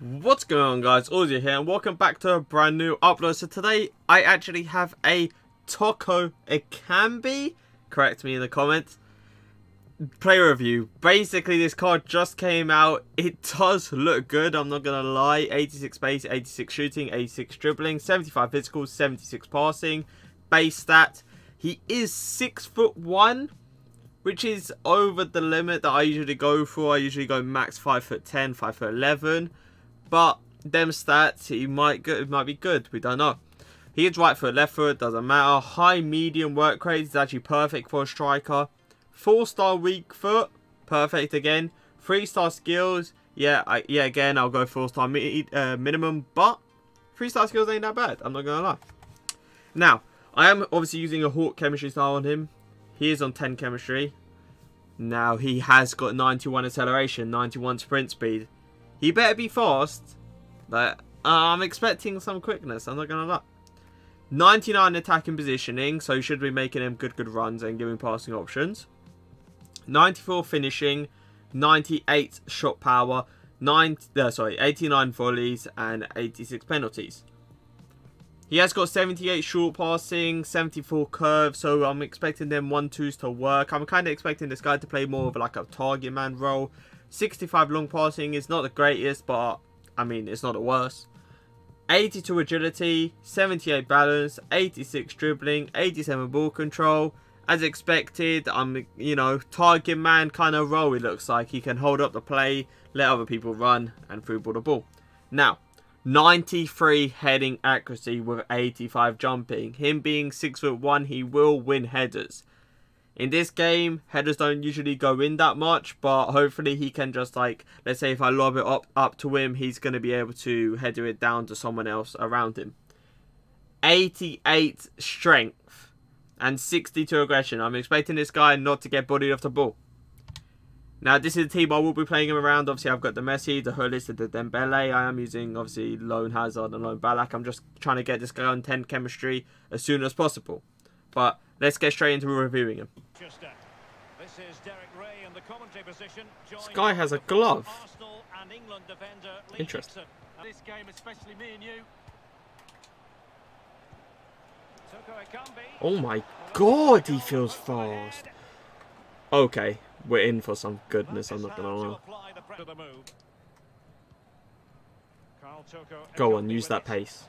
What's going on, guys? Ozzy here and welcome back to a brand new upload. So today I actually have a Toko-Ekambi, correct me in the comments, player review. Basically this card just came out. It does look good, I'm not gonna lie. 86 base, 86 shooting, 86 dribbling, 75 physical, 76 passing, base stat. He is 6'1", which is over the limit that I usually go for. I usually go max 5'10", 5'11". But them stats, it might be good. We don't know. He is right foot, left foot, doesn't matter. High medium work rate is actually perfect for a striker. 4-star weak foot, perfect again. 3-star skills, yeah. Again, I'll go 4-star minimum, but 3-star skills ain't that bad. I'm not gonna lie. Now, I am obviously using a Hawk chemistry style on him. He is on 10 chemistry. Now he has got 91 acceleration, 91 sprint speed. He better be fast, but I'm expecting some quickness, I'm not going to lie. 99 attacking positioning, so you should be making him good runs and giving passing options. 94 finishing, 98 shot power, 89 volleys and 86 penalties. He has got 78 short passing, 74 curve, so I'm expecting them 1-2s to work. I'm kind of expecting this guy to play more of like a target man role. 65 long passing is not the greatest, but I mean, it's not the worst. 82 agility, 78 balance, 86 dribbling, 87 ball control. As expected, target man kind of role it looks like. He can hold up the play, let other people run, and through ball the ball. Now, 93 heading accuracy with 85 jumping. Him being 6'1", he will win headers. In this game, headers don't usually go in that much, but hopefully he can just, like, let's say if I lob it up to him, he's going to be able to header it down to someone else around him. 88 strength and 62 aggression. I'm expecting this guy not to get bodied off the ball. Now, this is the team I will be playing him around. Obviously, I've got the Messi, the Hullis, the Dembele. I am using, obviously, lone Hazard and lone Balak. I'm just trying to get this guy on 10 chemistry as soon as possible. But let's get straight into reviewing him. This guy has a glove. Interesting. This game, especially me and you. Oh my god, he feels fast. Okay, we're in for some goodness, I'm not gonna lie. Go on, use that pace.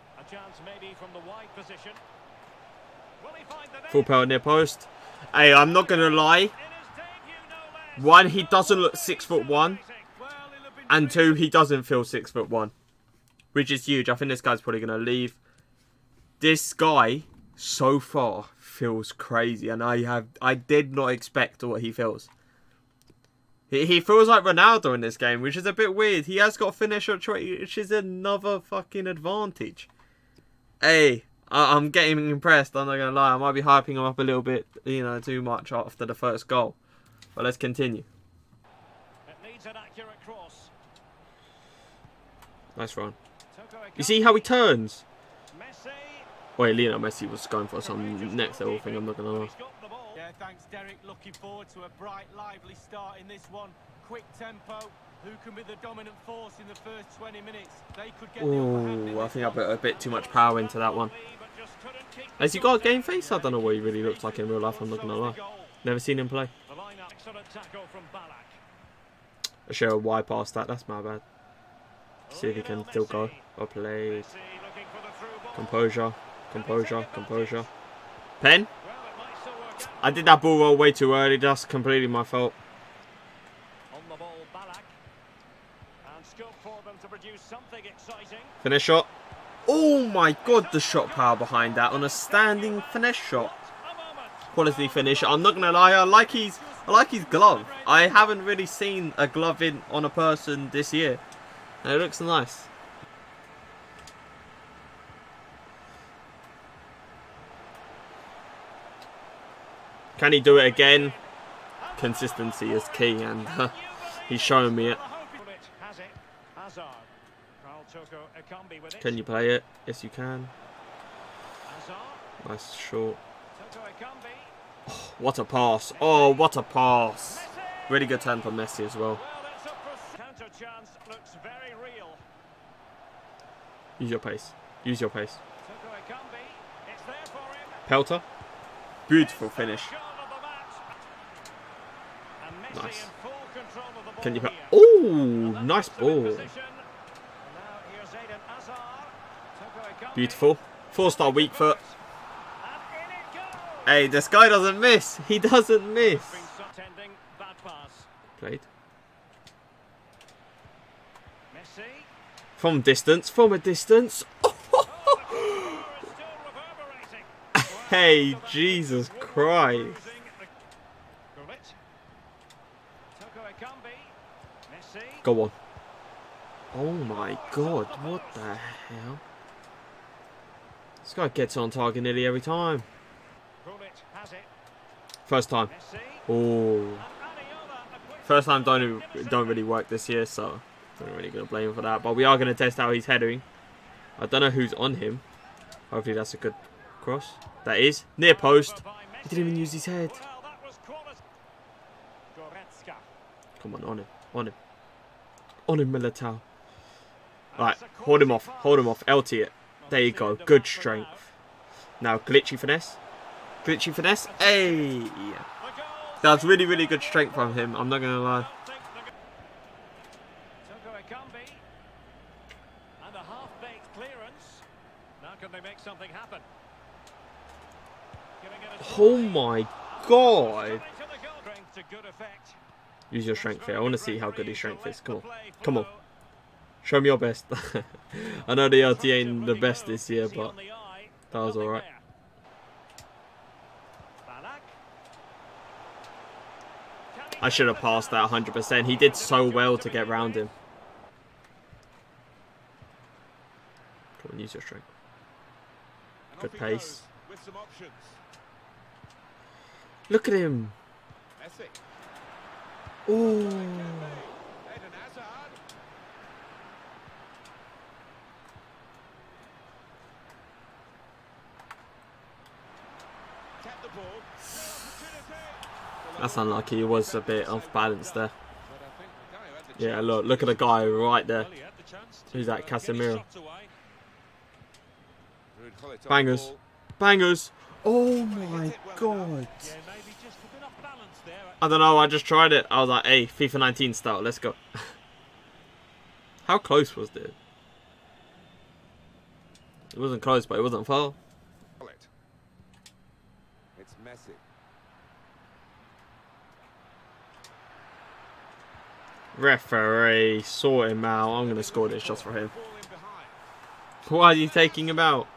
Full power near post. Hey, I'm not gonna lie. One, he doesn't look 6'1", and two, he doesn't feel 6'1", which is huge. I think this guy's probably gonna leave. This guy so far feels crazy, and I did not expect what he feels. He feels like Ronaldo in this game, which is a bit weird. He has got finisher trait, which is another fucking advantage. Hey. I'm getting impressed, I'm not going to lie. I might be hyping him up a little bit, too much after the first goal. But let's continue. It needs an accurate cross. Nice run. You see how he turns? Messi. Wait, Lionel Messi was going for some next level thing, I'm not going to lie. Yeah, thanks, Derek. Looking forward to a bright, lively start in this one. Quick tempo. Who can be the dominant force in the first 20 minutes? They could get the I think I put a bit too much power into that one. Has he got a game face? I don't know what he really looks like in real life, I'm not going to lie. Never seen him play. I should have wide pass that, that's my bad. See if he can still go. Well played. Composure, composure, composure. Pen? I did that ball roll way too early, that's completely my fault. Finesse shot. Oh my god, the shot power behind that on a standing finesse shot. Quality finish. I'm not gonna lie, I like his glove. I haven't really seen a glove in on a person this year. And it looks nice. Can he do it again? Consistency is key, and he's showing me it. Can you play it? Yes, you can. Nice short. Oh, what a pass. Oh, what a pass. Really good turn for Messi as well. Use your pace. Use your pace. Pelter. Beautiful finish. Nice. Can you... Oh, nice ball. Beautiful. Four-star weak foot. Hey, this guy doesn't miss. He doesn't miss. Played. From distance. From a distance. Oh. Hey, Jesus Christ. Go on. Oh my God. What the hell? This guy gets on target nearly every time. First time. Oh. First time don't really work this year, so I'm not really going to blame him for that. But we are going to test how he's heading. I don't know who's on him. Hopefully that's a good cross. That is. Near post. He didn't even use his head. Come on him. On him. On him, Militar. Alright, hold him off. Hold him off. LT it. There you go. Good strength. Now, glitchy finesse. Glitchy finesse. Hey! That's really, really good strength from him. I'm not going to lie. Oh my God. Use your strength here. I want to see how good his strength is. Come on. Come on. Show me your best. I know the LT ain't the best this year, but that was alright. I should have passed that 100%. He did so well to get round him. Come on, use your strength. Good pace. Look at him. Oh. That's unlucky. He was a bit off balance there. Yeah, look at the guy right there. Who's that? Casemiro. Bangers. Bangers. Oh my God. I don't know, I just tried it. I was like, hey, FIFA 19 style, let's go. How close was it? It wasn't close, but it wasn't far. It's Messi. Referee, sort him out. I'm going to score this just for him. Why are you taking him out?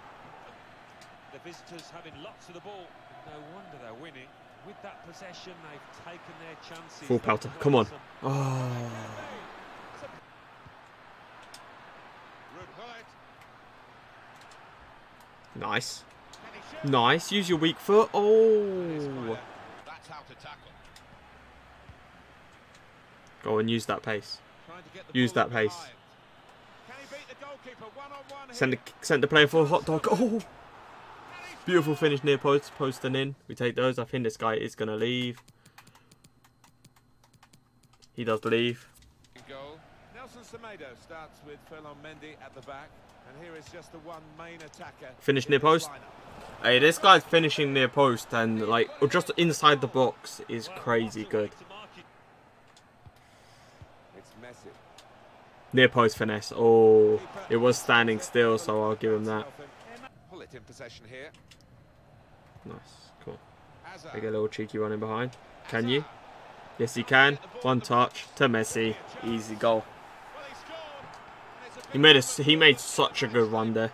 The visitors having lots of the ball. No wonder they're winning. With that possession, they've taken their chances. Full pelter, come on. Oh. Nice. Nice, use your weak foot. Oh. Go and use that pace. Use that pace. Send the player for a hot dog. Oh. Beautiful finish near post, post and in. We take those. I think this guy is going to leave. He does leave. Finish near post. Hey, this guy's finishing near post and like or just inside the box is crazy good. Near post finesse. Oh, it was standing still, so I'll give him that. In possession here. Nice, cool. They get a little cheeky running behind. Can you? Yes, he can. One touch to Messi. Easy goal. He made such a good run there.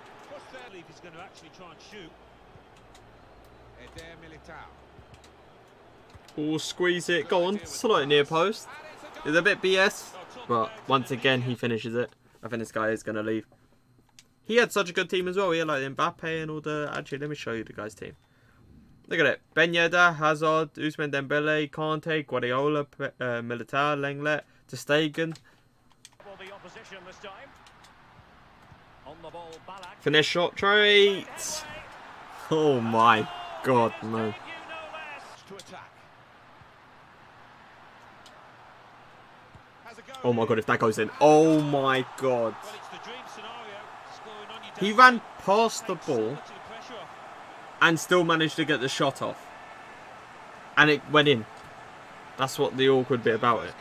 Oh, squeeze it. Go on. Slight near post. It's a bit BS, but once again he finishes it. I think this guy is going to leave. He had such a good team as well. He had like Mbappe and all the... Actually, let me show you the guy's team. Look at it. Ben Yeda, Hazard, Ousmane Dembele, Kante, Guardiola, Militar, Lenglet, De Stegen. Finish shot traits. Oh my God, man. Oh my God, if that goes in. Oh my God. He ran past the ball and still managed to get the shot off. And it went in. That's what the awkward bit about it.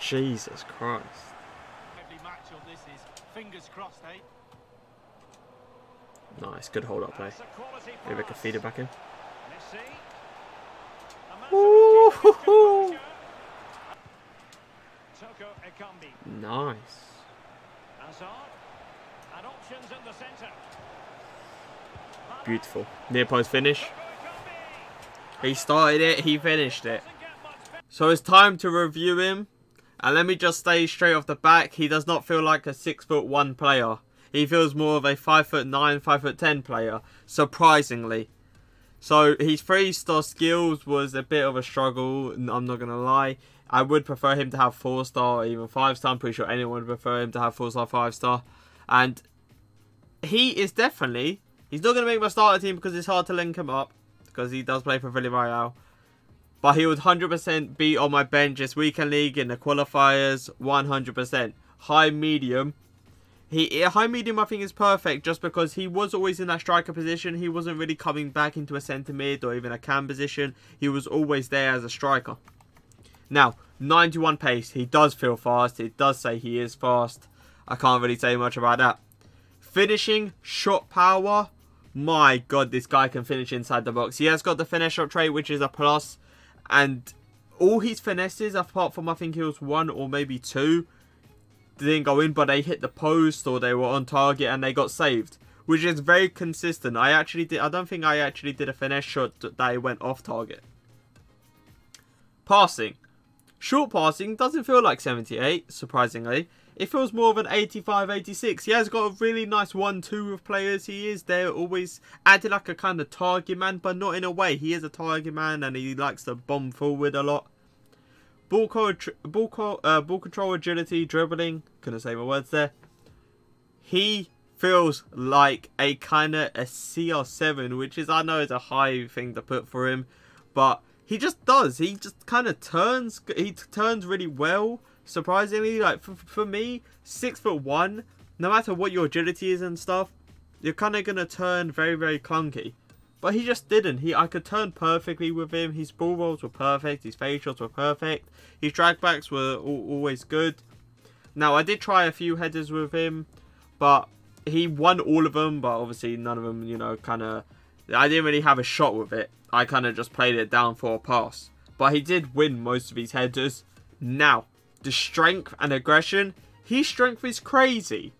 Jesus Christ. Nice, good hold up play. Maybe I can feed it back in. Ooh. Nice. Beautiful. Near post finish. He started it, he finished it. So it's time to review him. And let me just say straight off the back, he does not feel like a 6'1" player. He feels more of a 5'9", 5'10" player, surprisingly. So his 3-star skills was a bit of a struggle, I'm not going to lie. I would prefer him to have 4-star or even 5-star. I'm pretty sure anyone would prefer him to have 4-star, 5-star. And he is definitely, he's not going to make my starter team because it's hard to link him up, because he does play for Villarreal. But he would 100% be on my bench this weekend league in the qualifiers, 100%. High-medium. High-medium I think is perfect just because he was always in that striker position. He wasn't really coming back into a centre mid or even a cam position. He was always there as a striker. Now, 91 pace. He does feel fast. It does say he is fast. I can't really say much about that. Finishing, shot power. My God, this guy can finish inside the box. He has got the finesse shot trait, which is a plus. And all his finesses, apart from I think he was 1 or maybe 2, they didn't go in, but they hit the post or they were on target and they got saved, which is very consistent. I don't think I actually did a finesse shot that went off target. Passing. Short passing doesn't feel like 78, surprisingly. It feels more of an 85, 86. He has got a really nice 1-2 with players. He is there always acting like a kind of target man, but not in a way. He is a target man and he likes to bomb forward a lot. Ball control, agility, dribbling. Couldn't say my words there. He feels like a kind of a CR7, which is, I know it's a high thing to put for him, but he just does. He just kind of turns. He turns really well. Surprisingly, like for me, 6'1", no matter what your agility is and stuff, you're kind of gonna turn very, very clunky. But he just didn't. I could turn perfectly with him. His ball rolls were perfect. His fade shots were perfect. His drag backs were always good. Now, I did try a few headers with him, but he won all of them. But obviously, none of them, you know, kind of... I didn't really have a shot with it. I kind of just played it down for a pass. But he did win most of his headers. Now, the strength and aggression. His strength is crazy.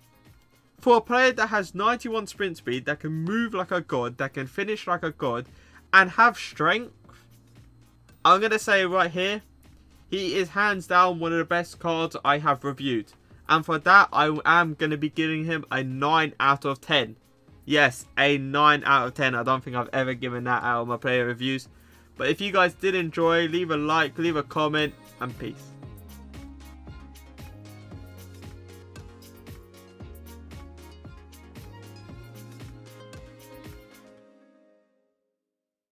For a player that has 91 sprint speed, that can move like a god, that can finish like a god, and have strength, I'm going to say right here, he is hands down one of the best cards I have reviewed. And for that, I am going to be giving him a 9 out of 10. Yes, a 9 out of 10. I don't think I've ever given that out of my player reviews. But if you guys did enjoy, leave a like, leave a comment, and peace.